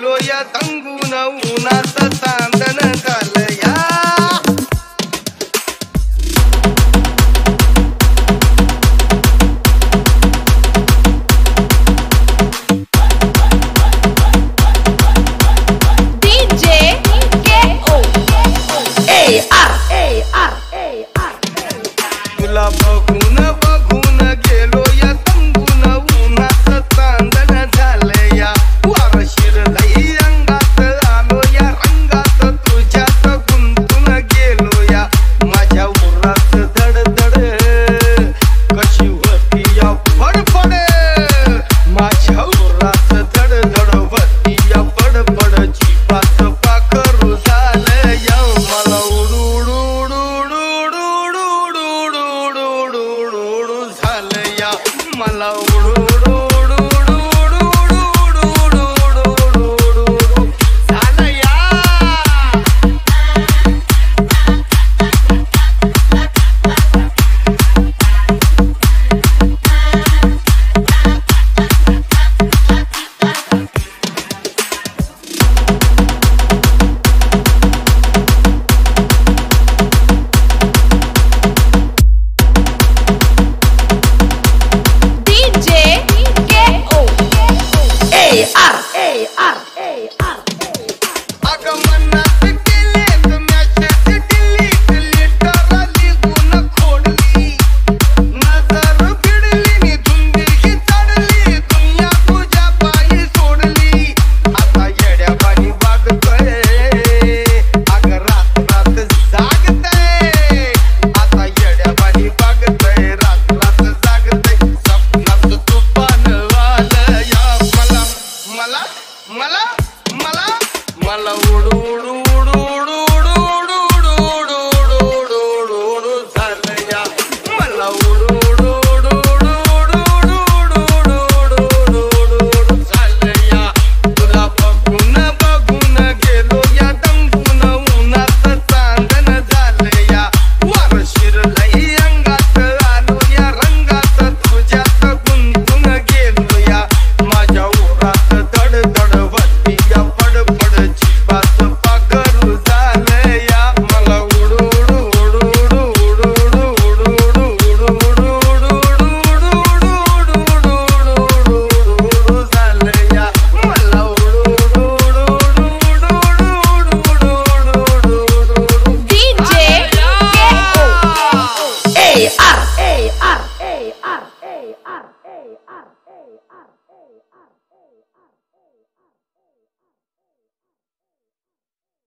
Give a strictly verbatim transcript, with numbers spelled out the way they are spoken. lôi ya tangu